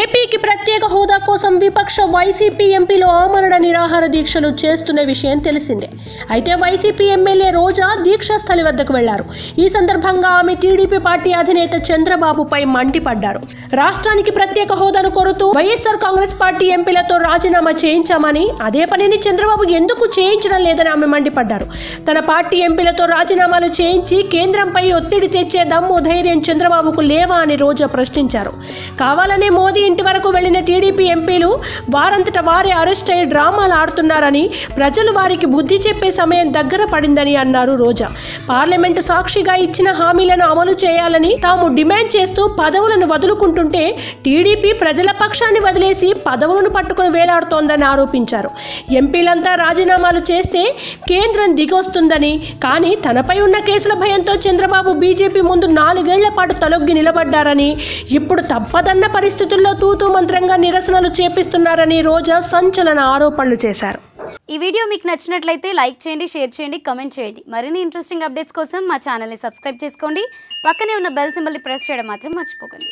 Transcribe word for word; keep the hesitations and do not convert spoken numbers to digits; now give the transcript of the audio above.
ఏపీకి ప్రత్యేక హోదా కోసం విపక్ష వైసీపీ ఎంపీలు ఆమరణ నిరాహార దీక్షలు చేస్తున్న విషయం తెలిసిందే. అయితే వైసీపీ ఎమ్మెల్యే రోజా దీక్షా స్థలి వద్దకు వెళ్లారు. ఈ సందర్భంగా ఆమె టీడీపీ పార్టీ అధినేత చంద్రబాబుపై మండిపడ్డారు. రాష్ట్రానికి ప్రత్యేక హోదాను కోరుతూ వైఎస్ఆర్ కాంగ్రెస్ పార్టీ ఎంపీలతో రాజీనామా చేయించామని, అదే పనిని చంద్రబాబు ఎందుకు చేయించడం లేదని ఆమె మండిపడ్డారు. తన పార్టీ ఎంపీలతో రాజీనామాలు చేయించి కేంద్రంపై ఒత్తిడి తెచ్చే దమ్ము ధైర్యం చంద్రబాబుకు లేవా అని రోజా ప్రశ్నించారు. కావాలనే మోదీ ఇంటి వరకు వెళ్లిన టీడీపీ ఎంపీలు వారంతట వారే అరెస్ట్ అయ్యి డ్రామాలు ఆడుతున్నారని, ప్రజలు వారికి బుద్ధి చెప్పే సమయం దగ్గర పడిందని అన్నారు రోజా. పార్లమెంటు సాక్షిగా ఇచ్చిన హామీలను అమలు చేయాలని తాము డిమాండ్ చేస్తూ పదవులను వదులుకుంటుంటే టీడీపీ ప్రజల పక్షాన్ని వదిలేసి పదవులను పట్టుకుని వేలాడుతోందని ఆరోపించారు. ఎంపీలంతా రాజీనామాలు చేస్తే కేంద్రం దిగొస్తుందని, కానీ తనపై ఉన్న కేసుల భయంతో చంద్రబాబు బీజేపీ ముందు నాలుగేళ్ల పాటు తలొగ్గి నిలబడ్డారని, ఇప్పుడు తప్పదన్న పరిస్థితులు తూతూ మంత్రంగా నిరసనలు చేపిస్తున్నారని రోజా సంచలన ఆరోపణలు చేశారు. ఈ వీడియో మీకు నచ్చినట్లయితే లైక్ చేయండి, షేర్ చేయండి, కమెంట్ చేయండి. మరిన్ని ఇంట్రెస్టింగ్ అప్డేట్స్ కోసం మా ఛానల్ని సబ్స్క్రైబ్ చేసుకోండి. పక్కనే ఉన్న బెల్ సింబల్ని ప్రెస్ చేయడం మాత్రం మర్చిపోకండి.